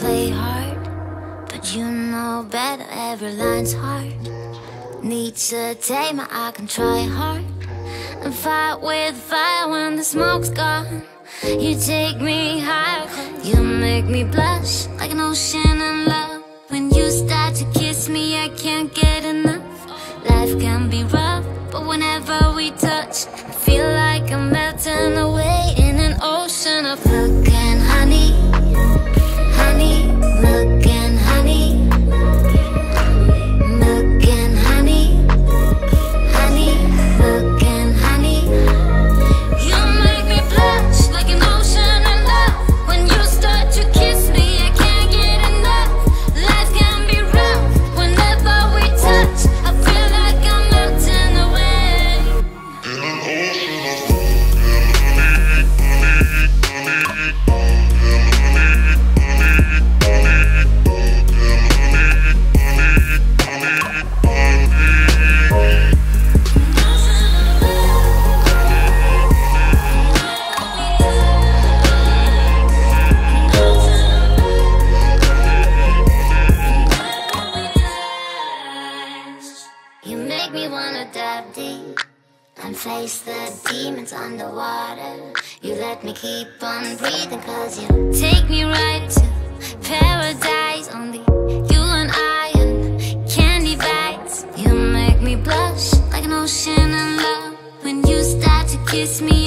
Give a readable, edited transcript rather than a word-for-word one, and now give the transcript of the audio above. play hard, but you know better, every line's hard. Need to tame it, I can try hard and fight with fire when the smoke's gone. You take me higher, you make me blush like an ocean in love. When you start to kiss me, I can't get enough. Life can be rough, but whenever we touch, I feel like I'm melting away in an ocean of milk and honey. Honey, milk and honey. Milk and honey. Honey, milk and honey. You make me blush like an ocean of love. When you start to kiss me, I can't get enough. Life can be rough, whenever we touch, I feel like I'm melting away in an ocean of honey, honey, honey. Face the demons underwater. You let me keep on breathing, cause you take me right to paradise. Only you and I and candy bites. You make me blush like an ocean in love. When you start to kiss me,